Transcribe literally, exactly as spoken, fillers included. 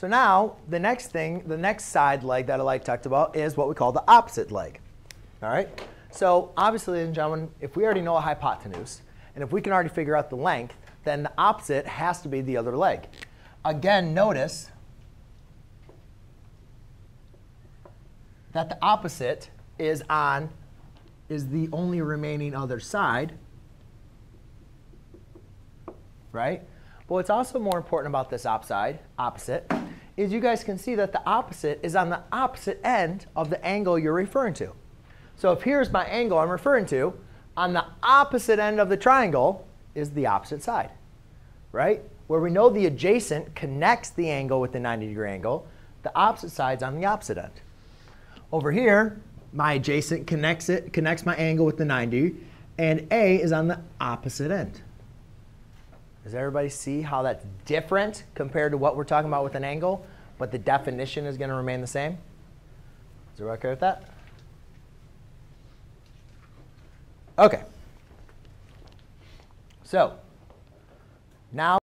So now the next thing, the next side leg that I like talked about is what we call the opposite leg. All right? So obviously, ladies and gentlemen, if we already know a hypotenuse, and if we can already figure out the length, then the opposite has to be the other leg. Again, notice that the opposite is on is the only remaining other side, right? But what's also more important about this opposite, opposite is you guys can see that the opposite is on the opposite end of the angle you're referring to. So if here's my angle I'm referring to, on the opposite end of the triangle is the opposite side, right? Where we know the adjacent connects the angle with the ninety degree angle, the opposite side's on the opposite end. Over here, my adjacent connects it, connects my angle with the ninety, and A is on the opposite end. Does everybody see how that's different compared to what we're talking about with an angle, but the definition is going to remain the same? Is everybody okay with that? OK. So now